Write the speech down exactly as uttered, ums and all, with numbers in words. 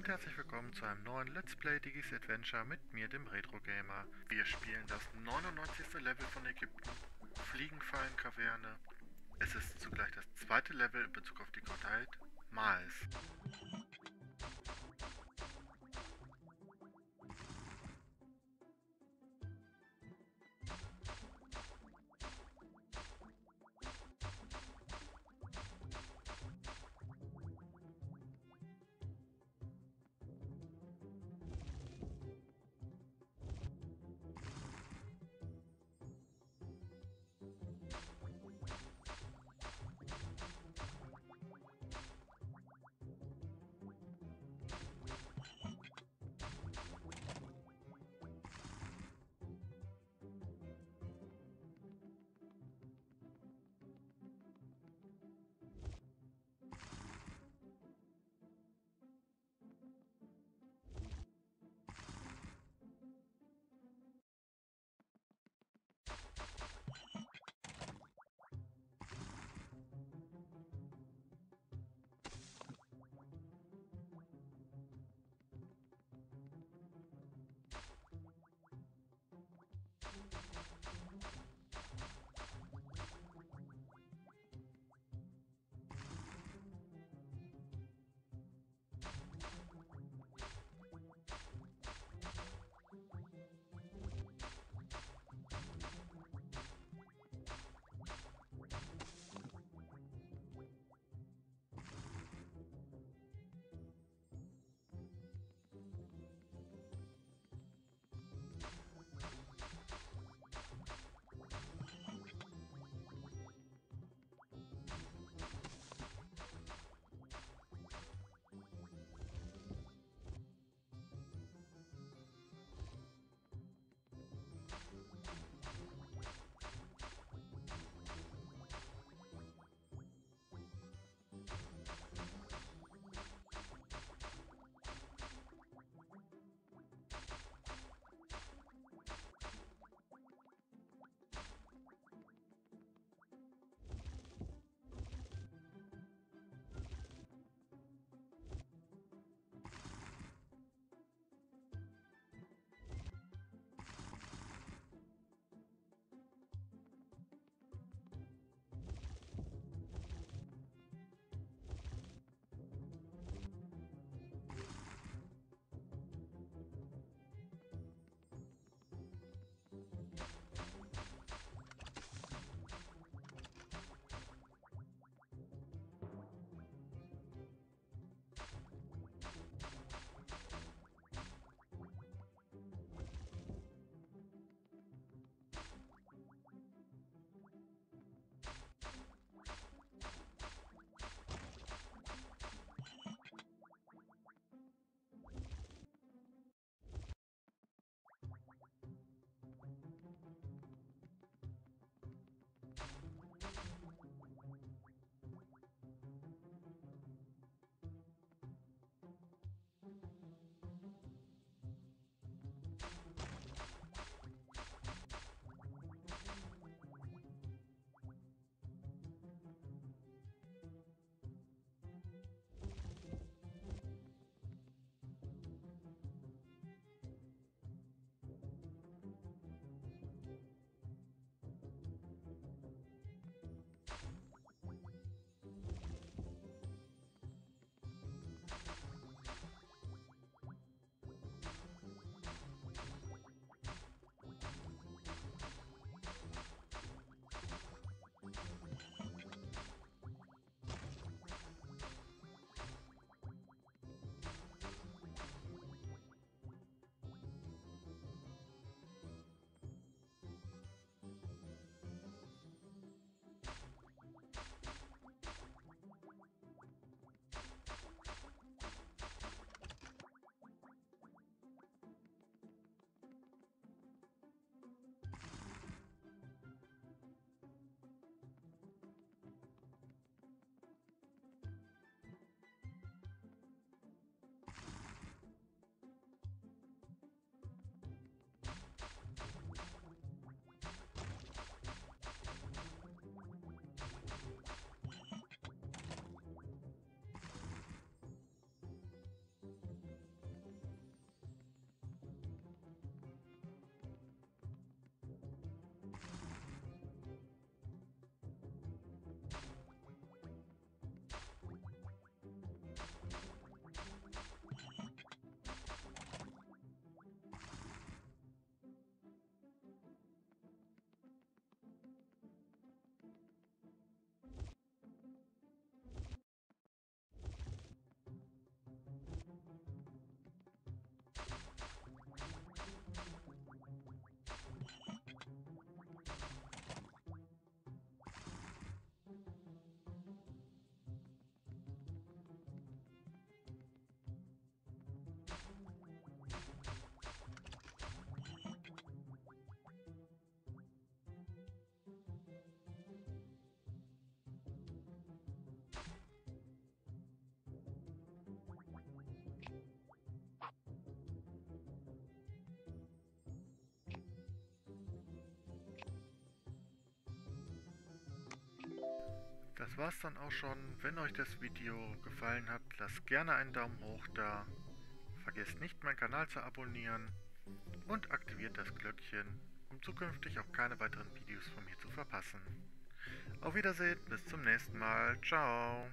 und herzlich willkommen zu einem neuen Let's Play Diggy's Adventure mit mir, dem Retro Gamer. Wir spielen das neunundneunzigste Level von Ägypten, Fliegenfallen-Kaverne. Es ist zugleich das zweite Level in Bezug auf die Gottheit, Maahes. das war's dann auch schon. Wenn euch das Video gefallen hat, lasst gerne einen Daumen hoch da. Vergesst nicht, meinen Kanal zu abonnieren und aktiviert das Glöckchen, um zukünftig auch keine weiteren Videos von mir zu verpassen. Auf Wiedersehen, bis zum nächsten Mal. Ciao.